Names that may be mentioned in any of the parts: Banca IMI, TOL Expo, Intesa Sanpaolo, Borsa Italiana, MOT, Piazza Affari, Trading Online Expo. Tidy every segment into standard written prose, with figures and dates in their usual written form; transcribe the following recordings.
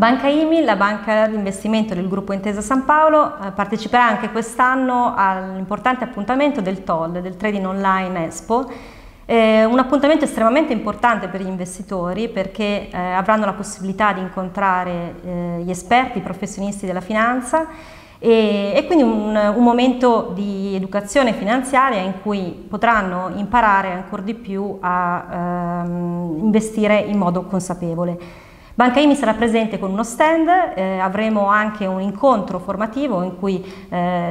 Banca IMI, la banca di investimento del gruppo Intesa Sanpaolo, parteciperà anche quest'anno all'importante appuntamento del TOL, del Trading Online Expo, un appuntamento estremamente importante per gli investitori perché avranno la possibilità di incontrare gli esperti, i professionisti della finanza e quindi un momento di educazione finanziaria in cui potranno imparare ancora di più a investire in modo consapevole. Banca IMI sarà presente con uno stand, avremo anche un incontro formativo in cui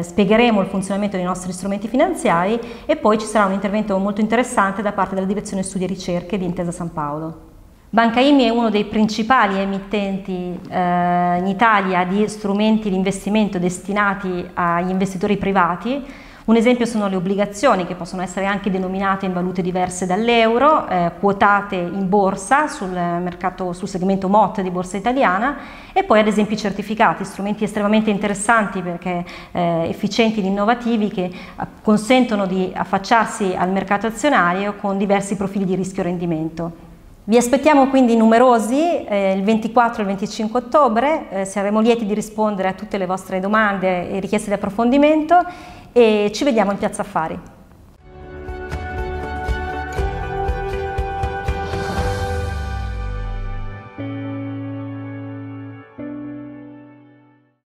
spiegheremo il funzionamento dei nostri strumenti finanziari e poi ci sarà un intervento molto interessante da parte della Direzione Studi e Ricerche di Intesa Sanpaolo. Banca IMI è uno dei principali emittenti in Italia di strumenti di investimento destinati agli investitori privati. Un esempio sono le obbligazioni che possono essere anche denominate in valute diverse dall'euro, quotate in borsa sul segmento MOT di Borsa Italiana e poi ad esempio i certificati, strumenti estremamente interessanti perché efficienti ed innovativi che consentono di affacciarsi al mercato azionario con diversi profili di rischio-rendimento. Vi aspettiamo quindi numerosi il 24 e il 25 ottobre, saremo lieti di rispondere a tutte le vostre domande e richieste di approfondimento e ci vediamo in Piazza Affari.